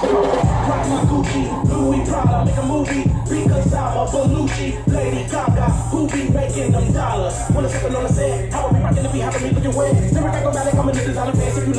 Rock my Gucci, Louie Prada, make a movie, big Zama, Bellucci, Lady Gaga, who be making them dollars? When I'm stepping on the set, how I be rocking to be having me looking wet. Never got go back, I'm in the designer pants if you love.